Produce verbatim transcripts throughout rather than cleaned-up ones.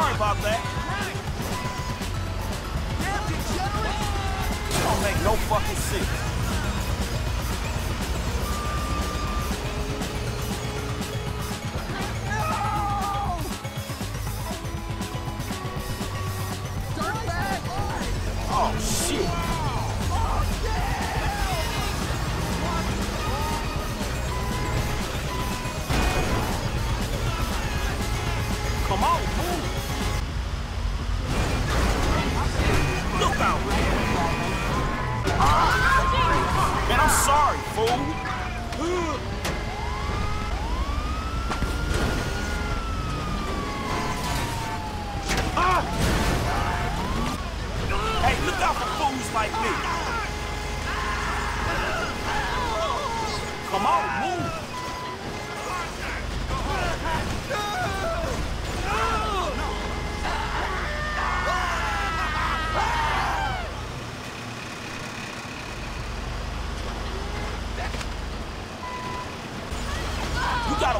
Sorry about that. You don't make no fucking sense.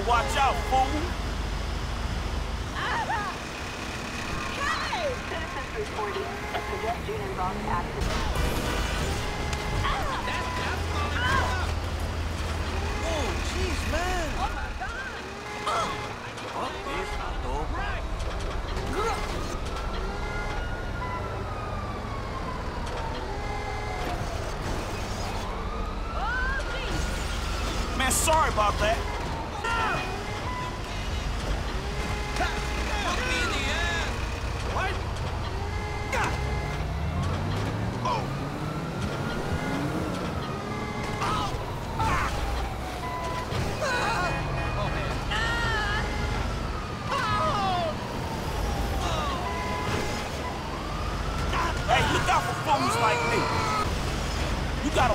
Watch out, fool! Hey! Citizens reporting a pedestrian involved accident. Oh, jeez, man! Oh my God! What is that dog? Oh, jeez! Man, sorry about that.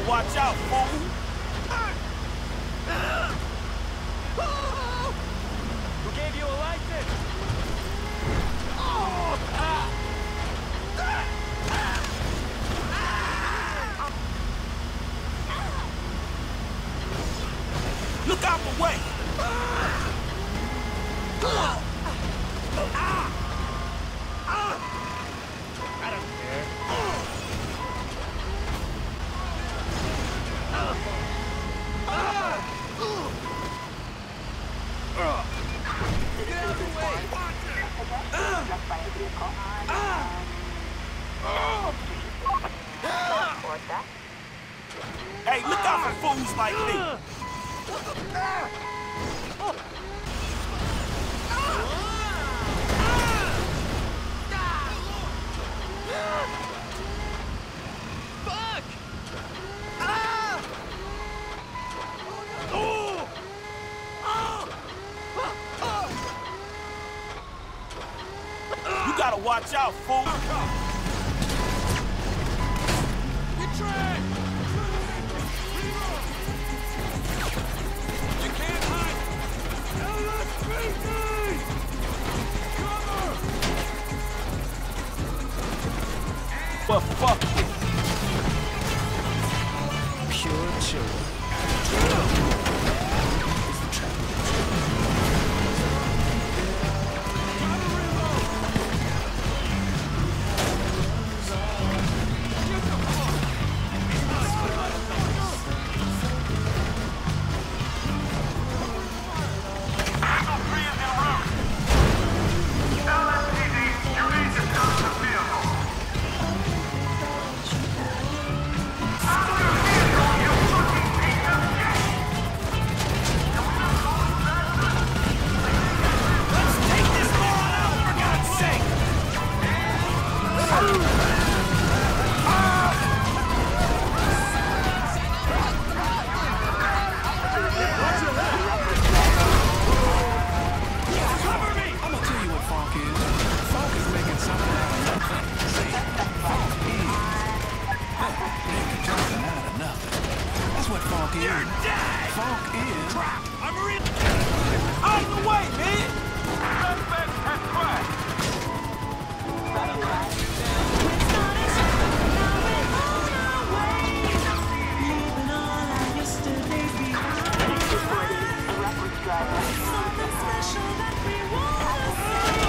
Watch out, fool! Get trapped! You can't hide! L S P D! Cover! But fuck it! Pure joy. It's the trap. Something special that we want to see.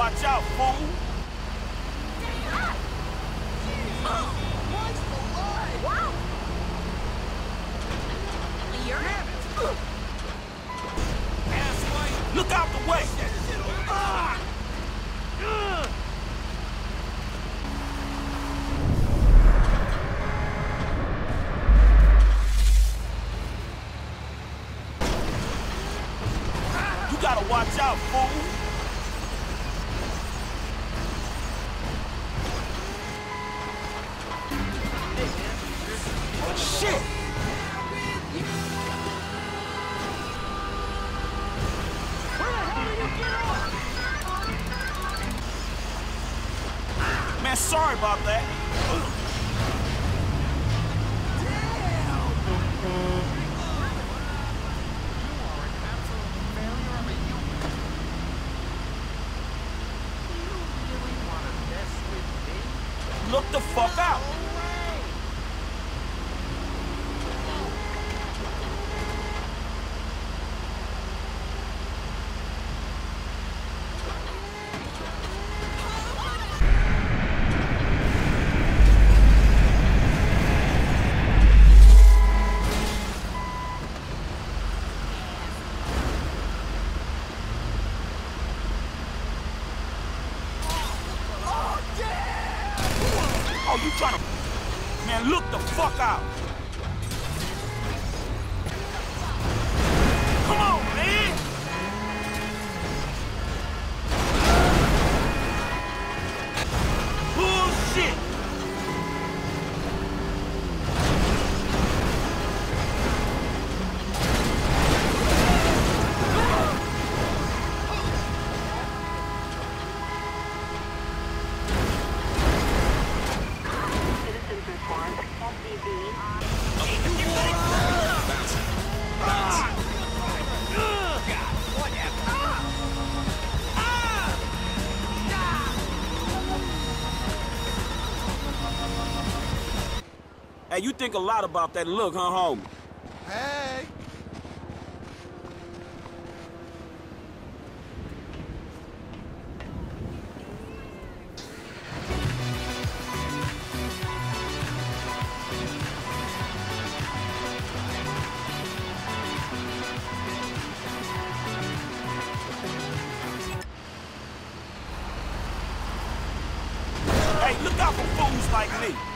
Watch out, fool! Look out the way! You gotta watch out, fool! Shit! Man, sorry about that. Look the fuck out. Oh, you trying to... Man, look the fuck out! Come on, man! Bullshit! Hey, you think a lot about that look, huh, homie? Hey! Hey, look out for fools like me!